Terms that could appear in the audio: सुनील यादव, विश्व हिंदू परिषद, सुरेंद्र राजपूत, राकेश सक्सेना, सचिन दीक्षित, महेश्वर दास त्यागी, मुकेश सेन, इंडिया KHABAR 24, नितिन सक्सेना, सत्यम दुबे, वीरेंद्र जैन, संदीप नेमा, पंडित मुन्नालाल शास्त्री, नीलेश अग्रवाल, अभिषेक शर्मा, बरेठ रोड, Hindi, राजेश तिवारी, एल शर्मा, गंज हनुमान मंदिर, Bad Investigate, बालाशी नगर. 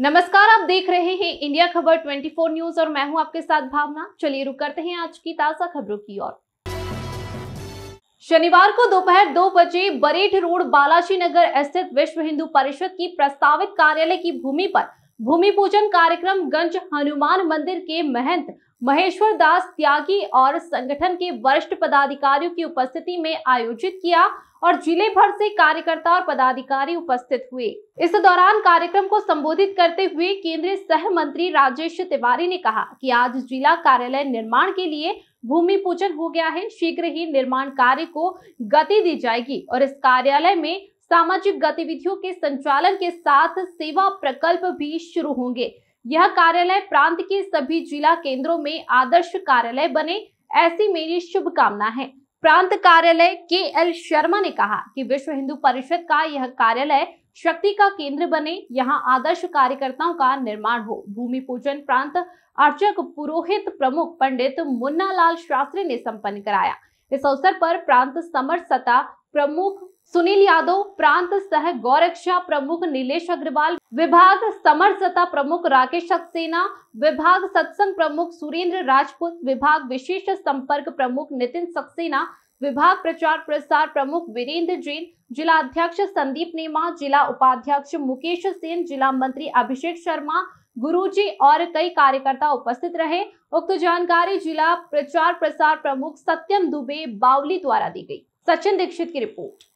नमस्कार, आप देख रहे हैं इंडिया खबर 24 न्यूज और मैं हूं आपके साथ भावना। चलिए रुक करते हैं आज की ताजा खबरों की ओर। शनिवार को दोपहर 2 बजे बरेठ रोड बालाशी नगर स्थित विश्व हिंदू परिषद की प्रस्तावित कार्यालय की भूमि पर भूमि पूजन कार्यक्रम गंज हनुमान मंदिर के महंत महेश्वर दास त्यागी और संगठन के वरिष्ठ पदाधिकारियों की उपस्थिति में आयोजित किया और जिले भर से कार्यकर्ता और पदाधिकारी उपस्थित हुए। इस दौरान कार्यक्रम को संबोधित करते हुए केंद्रीय सह मंत्री राजेश तिवारी ने कहा कि आज जिला कार्यालय निर्माण के लिए भूमि पूजन हो गया है, शीघ्र ही निर्माण कार्य को गति दी जाएगी और इस कार्यालय में सामाजिक गतिविधियों के संचालन के साथ सेवा प्रकल्प भी शुरू होंगे। यह कार्यालय प्रांत के सभी जिला केंद्रों में आदर्श कार्यालय बने, ऐसी मेरी शुभकामना है। प्रांत कार्यालय के एल शर्मा ने कहा कि विश्व हिंदू परिषद का यह कार्यालय शक्ति का केंद्र बने, यहाँ आदर्श कार्यकर्ताओं का निर्माण हो। भूमि पूजन प्रांत अर्चक पुरोहित प्रमुख पंडित मुन्नालाल शास्त्री ने संपन्न कराया। इस अवसर पर प्रांत समरसता प्रमुख सुनील यादव, प्रांत सह गौरक्षा प्रमुख नीलेश अग्रवाल, विभाग समरसता प्रमुख राकेश सक्सेना, विभाग सत्संग प्रमुख सुरेंद्र राजपूत, विभाग विशेष संपर्क प्रमुख नितिन सक्सेना, विभाग प्रचार प्रसार प्रमुख वीरेंद्र जैन, जिला अध्यक्ष संदीप नेमा, जिला उपाध्यक्ष मुकेश सेन, जिला मंत्री अभिषेक शर्मा, गुरुजी और कई कार्यकर्ता उपस्थित रहे। उक्त जानकारी जिला प्रचार प्रसार प्रमुख सत्यम दुबे बावली द्वारा दी गई। सचिन दीक्षित की रिपोर्ट।